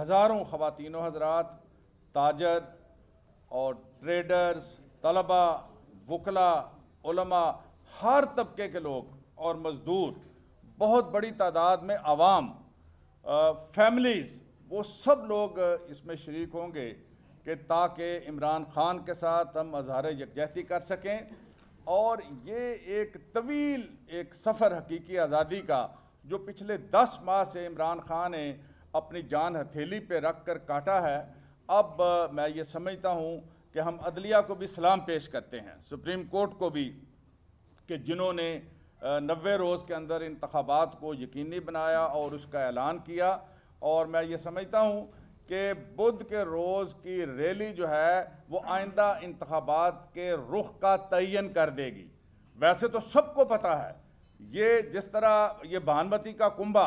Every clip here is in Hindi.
हज़ारों ख़वातीन व हज़रात, ताजर और ट्रेडर्स, तलबा, वकला, उलमा, हर तबके के लोग और मज़दूर, बहुत बड़ी तादाद में आवाम, फैमिलीज़, वो सब लोग इसमें शरीक होंगे कि ताकि इमरान ख़ान के साथ हम अजहार यकजहती कर सकें। और ये एक तवील एक सफ़र हकीकी आज़ादी का जो पिछले 10 माह से इमरान ख़ान ने अपनी जान हथेली पे रख कर काटा है, अब मैं ये समझता हूँ कि हम अदलिया को भी सलाम पेश करते हैं, सुप्रीम कोर्ट को भी, कि जिन्होंने 90 रोज़ के अंदर इंतखाबात को यकीनी बनाया और उसका ऐलान किया। और मैं ये समझता हूँ कि बुध के रोज़ की रैली जो है वो आइंदा इंतखाबात के रुख का तयन कर देगी। वैसे तो सबको पता है, ये जिस तरह ये भानमती का कुंभा,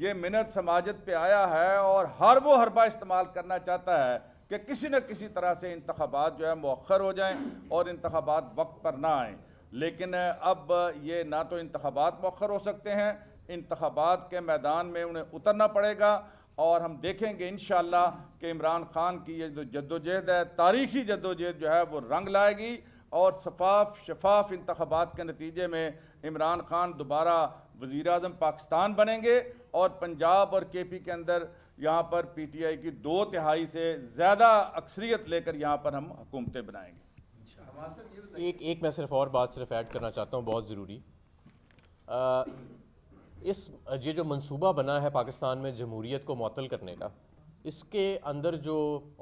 ये मिनत समाजत पे आया है और हर वो हरबा इस्तेमाल करना चाहता है कि किसी न किसी तरह से इंतखाबात जो है मौखर हो जाएं और इंतखाबात वक्त पर ना आएँ। लेकिन अब ये ना तो इंतखाबात मौखर हो सकते हैं, इंतखाबात के मैदान में उन्हें उतरना पड़ेगा। और हम देखेंगे इंशाअल्लाह कि इमरान ख़ान की ये जो जद्दोजहद है, तारीखी जद्दोजहद जो है वो रंग लाएगी और शफाफ इंतखाबात के नतीजे में इमरान ख़ान दोबारा वज़ीर-ए-आज़म पाकिस्तान बनेंगे और पंजाब और KP के अंदर यहाँ पर PTI की 2/3 से ज़्यादा अक्सरियत लेकर यहाँ पर हम हुकूमतें बनाएंगे। एक मैं सिर्फ और बात ऐड करना चाहता हूँ, बहुत ज़रूरी। ये जो मंसूबा बना है पाकिस्तान में जमहूरीत को मअतल करने का, इसके अंदर जो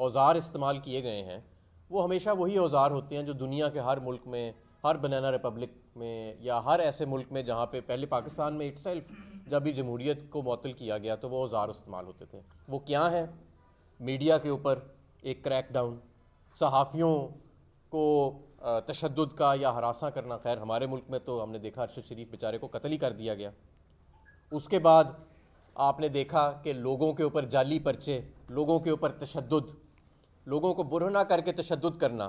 औज़ार इस्तेमाल किए गए हैं वो हमेशा वही औज़ार होते हैं जो दुनिया के हर मुल्क में, हर बनाना रिपब्लिक में या हर ऐसे मुल्क में जहाँ पे पहले पाकिस्तान में इटसेल्फ जब भी जमहूरीत को मअतल किया गया तो वो औज़ार इस्तेमाल होते थे। वो क्या है? मीडिया के ऊपर एक क्रैकडाउन, सहाफ़ियों को तशद्दुद का या हरासा करना। खैर हमारे मुल्क में तो हमने देखा अरशद शरीफ बेचारे को कत्ल ही कर दिया गया। उसके बाद आपने देखा कि लोगों के ऊपर जाली पर्चे, लोगों के ऊपर तशद्दुद, लोगों को बुरहना करके तशद्दुद करना।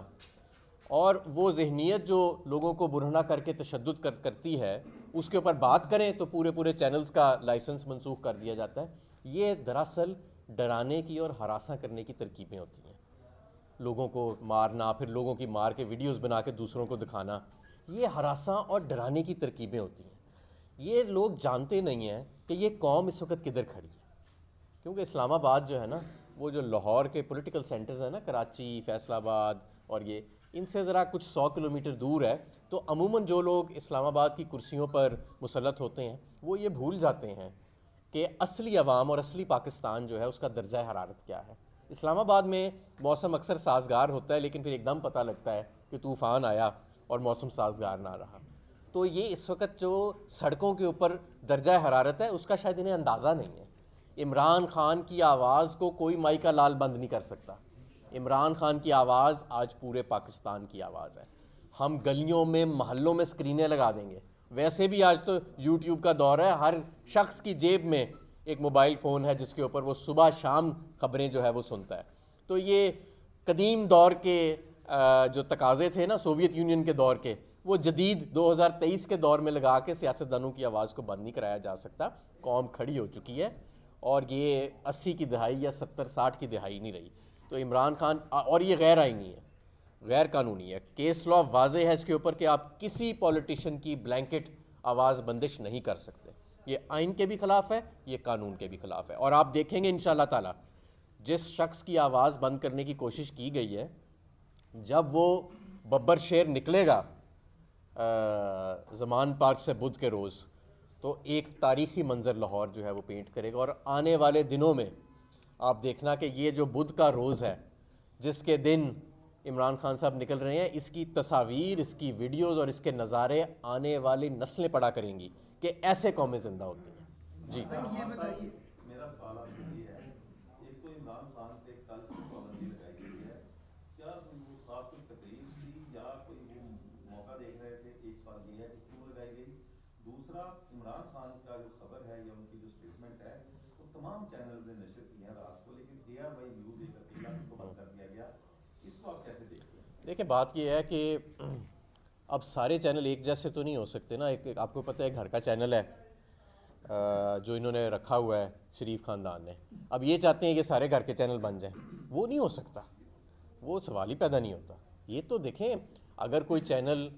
और वो जहनीत जो लोगों को बुरहना करके तशद्दुद करती है, उसके ऊपर बात करें तो पूरे चैनल्स का लाइसेंस मनसूख कर दिया जाता है। ये दरअसल डराने की और हरासा करने की तरकीबें होती हैं, लोगों को मारना, फिर लोगों की मार के वीडियोज़ बना के दूसरों को दिखाना। ये हरासा और डराने की तरकीबें होती हैं। ये लोग जानते नहीं हैं कि ये कौम इस वक्त किधर खड़ी है, क्योंकि इस्लामाबाद जो है ना, वो जो लाहौर के पॉलिटिकल सेंटर्स हैं ना, कराची, फैसलाबाद और ये, इनसे ज़रा कुछ 100 किलोमीटर दूर है। तो अमूमन जो लोग इस्लामाबाद की कुर्सियों पर मुसलत होते हैं वो ये भूल जाते हैं कि असली आवाम और असली पाकिस्तान जो है उसका दर्जा हरारत क्या है। इस्लामाबाद में मौसम अक्सर साजगार होता है, लेकिन फिर एकदम पता लगता है कि तूफ़ान आया और मौसम साजगार ना रहा। तो ये इस वक्त जो सड़कों के ऊपर दर्जा हरारत है उसका शायद इन्हें अंदाज़ा नहीं है। इमरान ख़ान की आवाज़ को कोई माई का लाल बंद नहीं कर सकता। इमरान ख़ान की आवाज़ आज पूरे पाकिस्तान की आवाज़ है। हम गलियों में, महलों में स्क्रीनें लगा देंगे। वैसे भी आज तो YouTube का दौर है, हर शख्स की जेब में एक मोबाइल फ़ोन है जिसके ऊपर वो सुबह शाम खबरें जो है वो सुनता है। तो ये कदीम दौर के जो तकाजे थे ना, सोवियत यूनियन के दौर के, वो जदीद 2023 के दौर में लगा के सियासतदानों की आवाज़ को बंद नहीं कराया जा सकता। कौम खड़ी हो चुकी है और ये 80 की दहाई या 70-60 की दहाई नहीं रही। तो इमरान ख़ान, और ये गैर आइनी है, गैर कानूनी है, केस लॉ वाज़े है इसके ऊपर कि आप किसी पॉलिटिशियन की ब्लैंकेट आवाज़ बंदिश नहीं कर सकते। ये आइन के भी ख़िलाफ़ है, ये कानून के भी ख़िलाफ़ है। और आप देखेंगे इंशाअल्लाह ताला जिस शख्स की आवाज़ बंद करने की कोशिश की गई है, जब वो बब्बर शेर निकलेगा ज़मान पार्क से बुध के रोज़, तो एक तारीख़ी मंज़र लाहौर जो है वो पेंट करेगा। और आने वाले दिनों में आप देखना कि ये जो बुध का रोज़ है जिसके दिन इमरान ख़ान साहब निकल रहे हैं, इसकी तस्वीर, इसकी वीडियोस और इसके नज़ारे आने वाली नस्लें पड़ा करेंगी कि ऐसे कौमें ज़िंदा होती हैं। जी मेरा सवाल आपसे ये है, एक तो इमरान खान पे कल पाबंदी लगाई गई है, क्या वो खास कोई तकरीब थी या कोई मौका देख रहे थे? एक सवाल ये है कि क्यों लगाई गई। दूसरा, इमरान खान का जो खबर है या उनकी जो स्टेटमेंट है वो तमाम चैनल्स ने नशर की है रात को, लेकिन डे बाई न्यूज़ लेकर उनको बंद कर दिया गया। इसको आप कैसे देखते हैं? देखिए बात ये है कि अब सारे चैनल एक जैसे तो नहीं हो सकते ना। आपको पता है घर का चैनल है, जो इन्होंने रखा हुआ है शरीफ ख़ानदान ने, अब ये चाहते हैं कि सारे घर के चैनल बन जाएं, वो नहीं हो सकता, वो सवाल ही पैदा नहीं होता। ये तो देखें, अगर कोई चैनल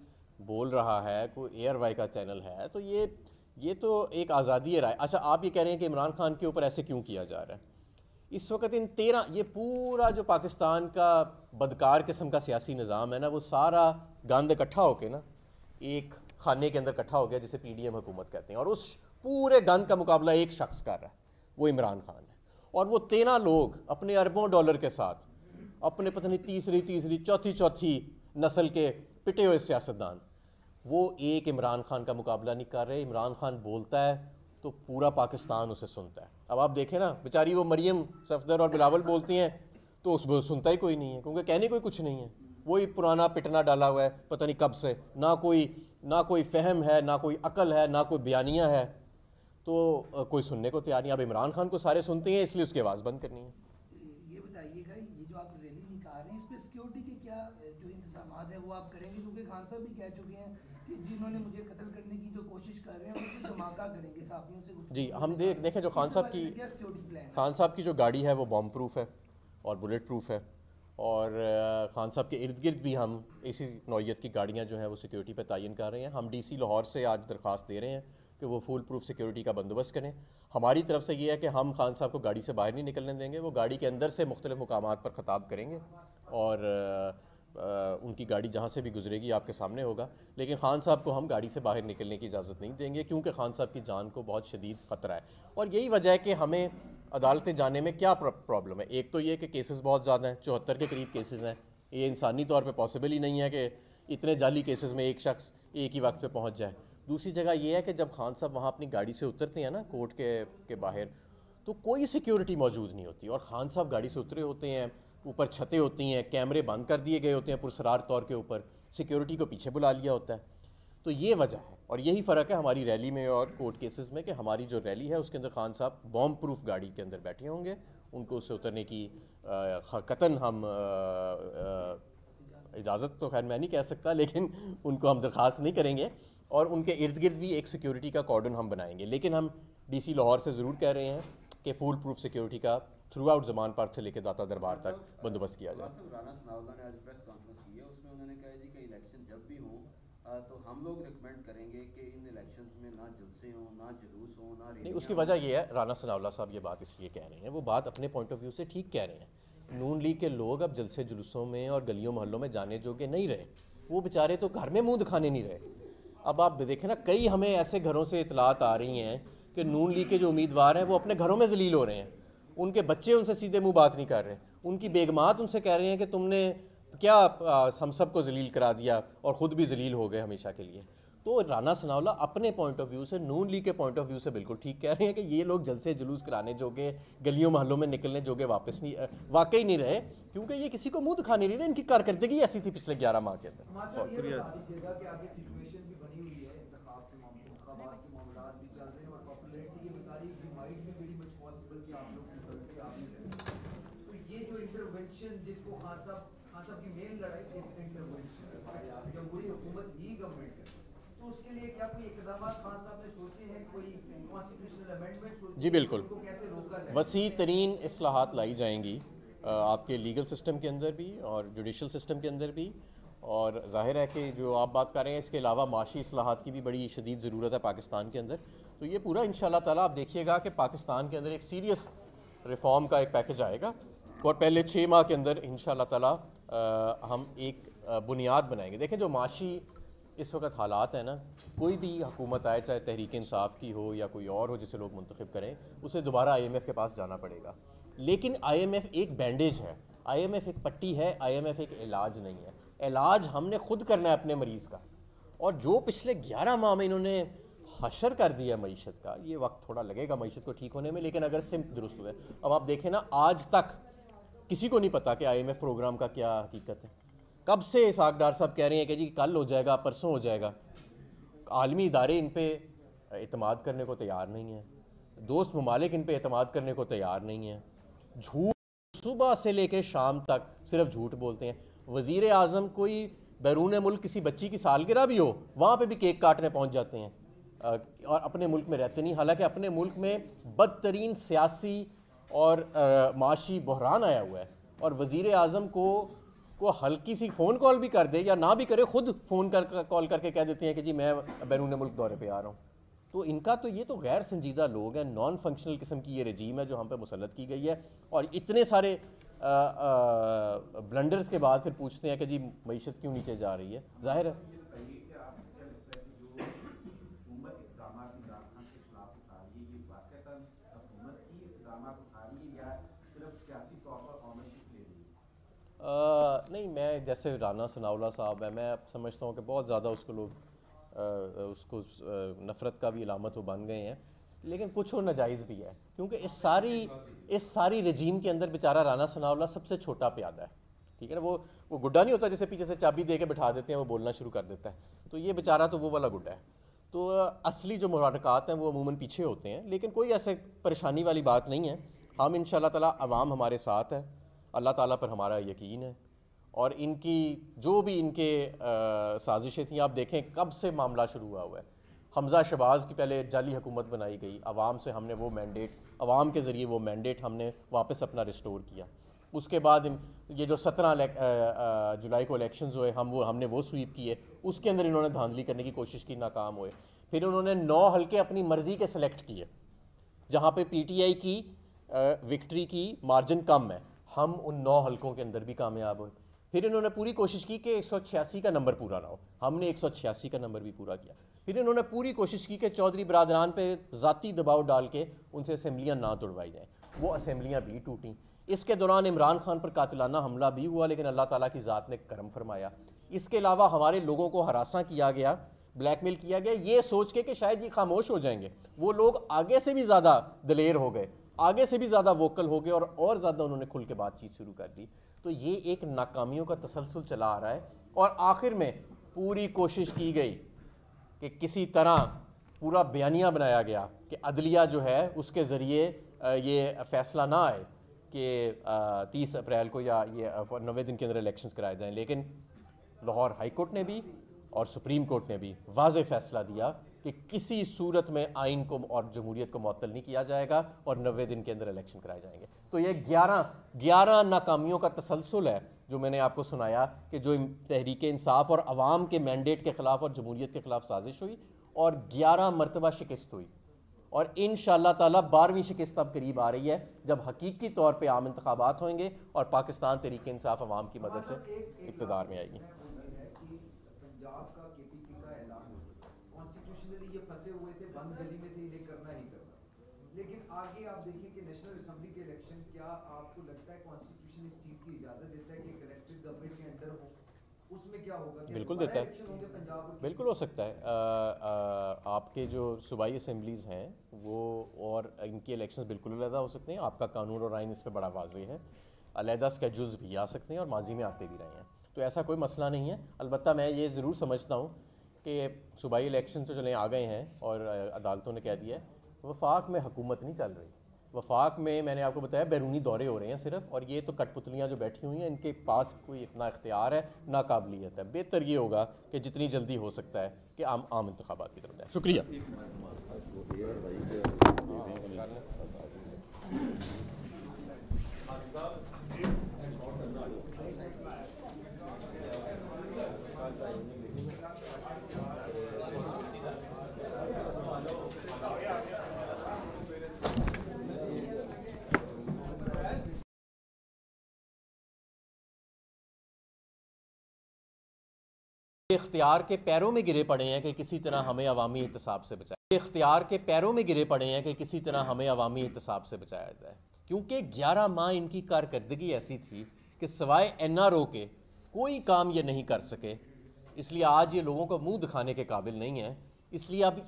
बोल रहा है, कोई ARY का चैनल है, तो ये तो एक आज़ादी राय। अच्छा, आप ये कह रहे हैं कि इमरान खान के ऊपर ऐसे क्यों किया जा रहा है इस वक्त? इन 13 ये पूरा जो पाकिस्तान का बदकार किस्म का सियासी निज़ाम है ना, वो सारा गंद इकट्ठा होकर ना एक खाने के अंदर इकट्ठा हो गया जिसे PDM हुकूमत कहते हैं, और उस पूरे गंद का मुकाबला एक शख्स कर रहा है, वो इमरान खान है। और वो 13 लोग अपने अरबों डॉलर के साथ, अपने पता नहीं तीसरी चौथी नस्ल के पिटे हुए सियासतदान, वो एक इमरान खान का मुकाबला नहीं कर रहे। इमरान खान बोलता है तो पूरा पाकिस्तान उसे सुनता है। अब आप देखें ना, बेचारी वो मरियम सफदर और बिलावल बोलती हैं तो उसमें सुनता ही कोई नहीं है, क्योंकि कहने कोई कुछ नहीं है, वही पुराना पिटना डाला हुआ है पता नहीं कब से, ना कोई फहम है, ना कोई अकल है, ना कोई बयानिया है, तो कोई सुनने को तैयार नहीं। अब इमरान खान को सारे सुनते हैं, इसलिए उसकी आवाज़ बंद करनी है। ये बताइएगा, ये जो आप रैली निकाल रहे हैं, इसमें सिक्योरिटी के क्या जो इंतजाम है वो आप करेंगे? क्योंकि खान साहब भी कह चुके हैं कि जिन्होंने मुझे कत्ल करने की जो कोशिश कर रहे हैं उनको धमाका करेंगे साथियों से। जी, हम देखें जो खान साहब की जो गाड़ी है वो बॉम्ब प्रूफ है और बुलेट प्रूफ है, और खान साहब के इर्द गिर्द भी हम इसी नौयत की गाड़ियाँ जो हैं वो सिक्योरिटी पर तैयन कर रहे हैं। हम DC लाहौर से आज दरख्वास्त दे रहे हैं कि वो फुल प्रूफ सिक्योरिटी का बंदोबस्त करें। हमारी तरफ से ये है कि हम खान साहब को गाड़ी से बाहर नहीं निकलने देंगे, वो गाड़ी के अंदर से मुख्तलिफ मुकामात पर खिताब करेंगे और उनकी गाड़ी जहाँ से भी गुजरेगी आपके सामने होगा, लेकिन खान साहब को हम गाड़ी से बाहर निकलने की इजाज़त नहीं देंगे, क्योंकि खान साहब की जान को बहुत शदीद ख़तरा है। और यही वजह है कि हमें अदालतें जाने में क्या प्रॉब्लम है। एक तो ये कि केसेस बहुत ज़्यादा हैं, 74 के करीब केसेस हैं, ये इंसानी तौर पे पॉसिबल ही नहीं है कि इतने जाली केसेस में एक शख्स एक ही वक्त पे पहुंच जाए। दूसरी जगह ये है कि जब खान साहब वहाँ अपनी गाड़ी से उतरते हैं ना कोर्ट के बाहर, तो कोई सिक्योरिटी मौजूद नहीं होती, और खान साहब गाड़ी से उतरे होते हैं, ऊपर छतें होती हैं, कैमरे बंद कर दिए गए होते हैं पुरसरार तौर के ऊपर, सिक्योरिटी को पीछे बुला लिया होता है। तो ये वजह है, और यही फ़र्क है हमारी रैली में और कोर्ट केसेस में, कि हमारी जो रैली है उसके अंदर खान साहब बॉम्ब प्रूफ गाड़ी के अंदर बैठे होंगे, उनको उससे उतरने की हक़ीक़तन हम इजाज़त तो खैर मैं नहीं कह सकता, लेकिन उनको हम दरख्वास्त नहीं करेंगे, और उनके इर्द गिर्द भी एक सिक्योरिटी का कॉर्डन हम बनाएंगे। लेकिन हम DC लाहौर से ज़रूर कह रहे हैं कि फुल प्रूफ सिक्योरिटी का थ्रू आउट जमान पार्क से लेकर दाता दरबार तक बंदोबस्त किया जाए। राणा सनाउल्लाह ने आज प्रेस कॉन्फ्रेंस की है, उसमें उन्होंने कहा जी कि इलेक्शन जब भी हों तो हम लोग रिकमेंड करेंगे कि इन इलेक्शंस में ना जलसे हों, ना जुलूस हों, ना रैलियां। उसकी वजह ये है, राणा सनाउल्लाह साहब ये बात इसलिए कह रहे हैं, वो बात अपने पॉइंट ऑफ व्यू से ठीक कह रहे हैं। नून लीग के लोग अब जलसे जुलूसों में और गलियों मोहल्लों में जाने जोगे नहीं रहे, वो बेचारे तो घर में मुँह दिखाने नहीं रहे। अब आप देखें ना, कई हमें ऐसे घरों से इतलात आ रही हैं कि नून लीग के जो उम्मीदवार हैं वो अपने घरों में जलील हो रहे हैं, उनके बच्चे उनसे सीधे मुँह बात नहीं कर रहे, उनकी बेगमात उनसे कह रहे हैं कि तुमने क्या हम सबको जलील करा दिया, और ख़ुद भी जलील हो गए हमेशा के लिए। तो राणा सनाउल्लाह अपने पॉइंट ऑफ व्यू से, नून लीग के पॉइंट ऑफ व्यू से बिल्कुल ठीक कह रहे हैं कि ये लोग जलसे जुलूस कराने जोगे, गलियों मोहल्लों में निकलने जोगे वापस नहीं वाकई नहीं रहे, क्योंकि ये किसी को मुंह दिखाने नहीं रहे। इनकी कारकर्दगी ऐसी थी पिछले 11 माह के अंदर। जी बिल्कुल, वसी तरीन इस्लाहात लाई जाएंगी आपके लीगल सिस्टम के अंदर भी और जुडिशल सिस्टम के अंदर भी, और जाहिर है कि जो आप बात कर रहे हैं इसके अलावा माशी इस्लाहात की भी बड़ी शदीद ज़रूरत है पाकिस्तान के अंदर। तो ये पूरा इंशाल्लाह ताला आप देखिएगा कि पाकिस्तान के अंदर एक सीरियस रिफॉर्म का एक पैकेज आएगा, और पहले 6 माह के अंदर इंशाल्लाह ताला हम एक बुनियाद बनाएंगे। देखें जो माशी इस वक्त हालात है ना, कोई भी हुकूमत आए, चाहे तहरीक इंसाफ की हो या कोई और हो जिसे लोग मुंतखब करें, उसे दोबारा IMF के पास जाना पड़ेगा। लेकिन IMF एक बैंडेज है, IMF एक पट्टी है, IMF एक इलाज नहीं है। इलाज हमने खुद करना है अपने मरीज़ का, और जो पिछले 11 माह में इन्होंने हशर कर दिया मीशत का, ये वक्त थोड़ा लगेगा मीशत को ठीक होने में, लेकिन अगर सिम्त दुरुस्त हुए। अब आप देखें ना, आज तक किसी को नहीं पता कि IMF प्रोग्राम का क्या हकीकत है। कब से इशाक डार साहब कह रहे हैं कि जी कल हो जाएगा, परसों हो जाएगा, आलमी इदारे इन पर एतमाद करने को तैयार नहीं है, दोस्त ममालिक इन पर एतमाद करने को तैयार नहीं है, झूठ सुबह से लेकर शाम तक सिर्फ झूठ बोलते हैं। वज़ीर आज़म कोई बैरून मुल्क किसी बच्ची की सालगिरह भी हो, वहाँ पर भी केक काटने पहुँच जाते हैं। और अपने मुल्क में रहते नहीं, हालांकि अपने मुल्क में बदतरीन सियासी और माशी बहरान आया हुआ है और वज़ीर आज़म को हल्की सी फ़ोन कॉल भी कर दे या ना भी करे, खुद फ़ोन कर कॉल करके कह देते हैं कि जी मैं बैरून मुल्क दौरे पे आ रहा हूँ। तो इनका तो ये तो गैर संजीदा लोग हैं, नॉन फंक्शनल किस्म की ये रजीम है जो हम पे मुसलत की गई है। और इतने सारे ब्लंडर्स के बाद फिर पूछते हैं कि जी मीशत क्यों नीचे जा रही है। जाहिर है नहीं, मैं जैसे राना सनाउल्लाह साहब है, मैं समझता हूँ कि बहुत ज़्यादा उसको लोग उसको नफ़रत का भी इलामत वो बन गए हैं, लेकिन कुछ और नाजायज़ भी है क्योंकि इस सारी रजीम के अंदर बेचारा राना सनाउल्लाह सबसे छोटा प्यादा है। ठीक है ना, वो गुड्डा नहीं होता जिसे पीछे से चाबी दे के बिठा देते हैं वो बोलना शुरू कर देता है, तो ये बेचारा तो वो वाला गुड्डा है। तो असली जो मुहारकात हैं वो अमूमन पीछे होते हैं, लेकिन कोई ऐसे परेशानी वाली बात नहीं है। हम इंशाल्लाह ताला, अवाम हमारे साथ है, अल्लाह ताला पर हमारा यकीन है और इनकी जो भी इनके साजिशें थी, आप देखें कब से मामला शुरू हुआ है। हमजा शबाज की पहले जाली हुकूमत बनाई गई, आवाम से हमने वो मैंडेट, आवाम के ज़रिए वो मैंडेट हमने वापस अपना रिस्टोर किया। उसके बाद ये जो 17 जुलाई को इलेक्शंस हुए, हमने वो स्वीप किए, उसके अंदर इन्होंने धांधली करने की कोशिश की, नाकाम हुए। फिर उन्होंने 9 हल्के अपनी मर्ज़ी के सेलेक्ट किए जहाँ पर PTI की विक्ट्री की मार्जिन कम है, हम उन 9 हल्कों के अंदर भी कामयाब हुए। फिर इन्होंने पूरी कोशिश की कि 186 का नंबर पूरा ना हो, हमने 186 का नंबर भी पूरा किया। फिर इन्होंने पूरी कोशिश की कि चौधरी बरादरान पे ज़ाती दबाव डाल के उनसे असेंबलियाँ ना तोड़वाई जाएँ, वो असेंबलियाँ भी टूटीं। इसके दौरान इमरान खान पर कातिलाना हमला भी हुआ, लेकिन अल्लाह ताला की ज़ात ने करम फरमाया। इसके अलावा हमारे लोगों को हरासा किया गया, ब्लैकमेल किया गया, ये सोच के कि शायद ये खामोश हो जाएंगे। वो लोग आगे से भी ज़्यादा दलेर हो गए, आगे से भी ज़्यादा वोकल हो गए और ज़्यादा उन्होंने खुल के बातचीत शुरू कर दी। तो ये एक नाकामियों का तसलसल चला आ रहा है और आखिर में पूरी कोशिश की गई कि किसी तरह पूरा बयानिया बनाया गया कि अदलिया जो है उसके ज़रिए ये फैसला ना आए कि 30 अप्रैल को या ये 90 दिन के अंदर इलेक्शंस कराए जाएँ, लेकिन लाहौर हाई कोर्ट ने भी और सुप्रीम कोर्ट ने भी वाज़े फैसला दिया कि किसी सूरत में आइन को और जमहूरियत को मअतल नहीं किया जाएगा और 90 दिन के अंदर इलेक्शन कराए जाएंगे। तो ये 11 नाकामियों का तसलसल है जो मैंने आपको सुनाया कि जो तहरीक इंसाफ और आवाम के मैंडेट के ख़िलाफ़ और जमहूरियत के ख़िलाफ़ साजिश हुई और 11 मरतबा शिकस्त हुई। और इंशाअल्लाह ताला 12वीं शिकस्त अब करीब आ रही है जब हकीकी तौर पर आम इंतखाबात होंगे और पाकिस्तान तहरीक इंसाफ आवाम की मदद से इक़्तिदार में आएगी। ये फंसे हुए थे, बंद गली में थे, ये करना ही करना, लेकिन आगे आप देखिए कि नेशनल असेंबली के इलेक्शन, क्या आपको लगता है कॉन्स्टिट्यूशन इस चीज की इजाजत देता है कि इलेक्टेड गवर्नमेंट के अंडर हो? उसमें क्या होगा? बिल्कुल देता है, बिल्कुल हो सकता है। आपके जो सूबाई असेंबलीज हैं वो और इनके इलेक्शन बिल्कुल अलहदा हो सकते हैं। आपका कानून और आइन इस पर बड़ा वाज़ेह है, अलहदा स्केड्यूल्स भी आ सकते हैं और माजी में आते भी रहे हैं, तो ऐसा कोई मसला नहीं है। अलबत्ता मैं ये ज़रूर समझता हूँ कि सूबाई इलेक्शन तो चले आ गए हैं और अदालतों ने कह दिया है, वफाक में हुकूमत नहीं चल रही। वफाक में मैंने आपको बताया बैरूनी दौरे हो रहे हैं सिर्फ, और ये तो कठपुतलियाँ जो बैठी हुई हैं इनके पास कोई इतना इख्तियार है ना काबिलियत है। बेहतर ये होगा कि जितनी जल्दी हो सकता है कि आम इंतखाबात की तरफ जाए। शुक्रिया। इख्तियार के पैरों में गिरे पड़े हैं कि किसी तरह हमें अवामी एहतसाब से बचाया। इख्तियार के पैरों में गिरे पड़े हैं कि किसी तरह हमें अवामी एहतसाब से बचाया जाए, क्योंकि 11 माह इनकी कारकर्दगी ऐसी थी कि सिवाय NRO के कोई काम ये नहीं कर सके। इसलिए आज ये लोगों को मुंह दिखाने के काबिल नहीं है। इसलिए अब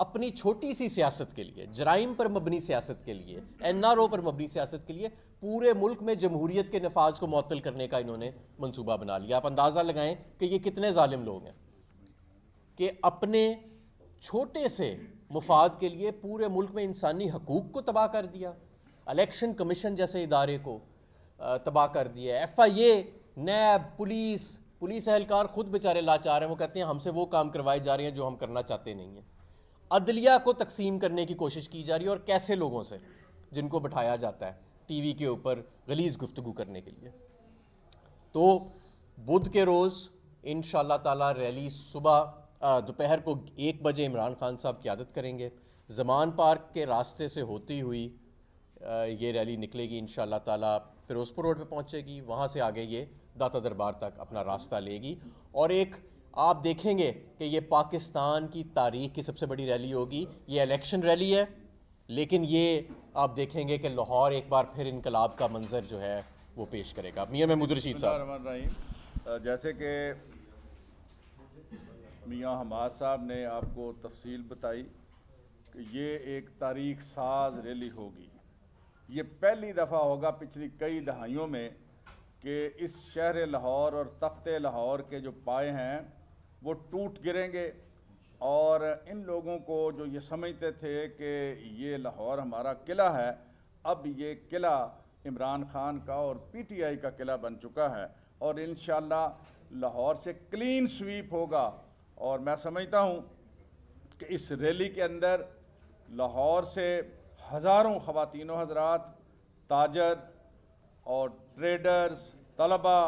अपनी छोटी सी सियासत के लिए, जराइम पर मबनी सियासत के लिए, NRO पर मबनी सियासत के लिए पूरे मुल्क में जमहूरियत के नफाज को मअतल करने का इन्होंने मंसूबा बना लिया। आप अंदाज़ा लगाएं कि ये कितने जालिम लोग हैं कि अपने छोटे से मुफाद के लिए पूरे मुल्क में इंसानी हकूक़ को तबाह कर दिया, इलेक्शन कमीशन जैसे इदारे को तबाह कर दिया, FIA, नैब, पुलिस अहलकार खुद बेचारे लाचार हैं। वो कहते हैं हमसे वो काम करवाए जा रहे हैं जो हम करना चाहते नहीं हैं। अदलिया को तकसीम करने की कोशिश की जा रही है और कैसे लोगों से जिनको बिठाया जाता है टीवी के ऊपर गलीज़ गुफ्तगू करने के लिए। तो बुध के रोज़ इंशाअल्लाह ताला रैली सुबह दोपहर को 1 बजे इमरान खान साहब क़ियादत करेंगे। ज़मान पार्क के रास्ते से होती हुई ये रैली निकलेगी इंशाअल्लाह ताला, फिरोजपुर रोड पे पहुँचेगी, वहाँ से आगे ये दाता दरबार तक अपना रास्ता लेगी और एक आप देखेंगे कि ये पाकिस्तान की तारीख़ की सबसे बड़ी रैली होगी। ये इलेक्शन रैली है लेकिन ये आप देखेंगे कि लाहौर एक बार फिर इनकलाब का मंजर जो है वो पेश करेगा। मियां महमूद रशीद साहब, जैसे कि मियां हमाद साहब ने आपको तफसील बताई कि ये एक तारीख साज रैली होगी। ये पहली दफ़ा होगा पिछली कई दहाइयों में कि इस शहर लाहौर और तख्ते लाहौर के जो पाए हैं वो टूट गिरेंगे और इन लोगों को जो ये समझते थे कि ये लाहौर हमारा किला है, अब ये किला इमरान खान का और पीटीआई का किला बन चुका है और इंशाअल्लाह लाहौर से क्लीन स्वीप होगा। और मैं समझता हूँ कि इस रैली के अंदर लाहौर से हज़ारों ख़वातीनों हज़रात, ताजर और ट्रेडर्स, तलबा,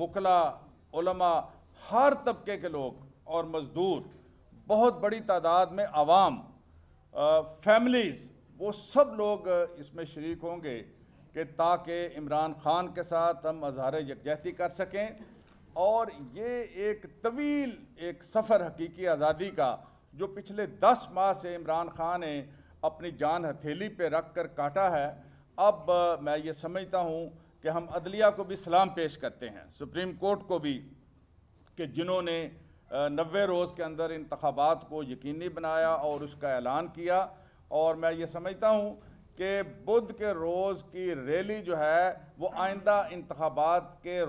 वकला, उलमा, हर तबके के लोग और मज़दूर, बहुत बड़ी तादाद में आवाम, फैमिलीज़, वो सब लोग इसमें शरीक होंगे कि ताकि इमरान खान के साथ हम अजहार यकजहती कर सकें। और ये एक तवील एक सफ़र हकीकी आज़ादी का जो पिछले 10 माह से इमरान खान ने अपनी जान हथेली पे रख कर काटा है, अब मैं ये समझता हूँ कि हम अदलिया को भी सलाम पेश करते हैं, सुप्रीम कोर्ट को भी, कि जिन्होंने 90 रोज़ के अंदर इंतखाबात को यकीनी बनाया और उसका ऐलान किया। और मैं ये समझता हूँ कि बुध के रोज़ की रैली जो है वो आइंदा इंतखाबात के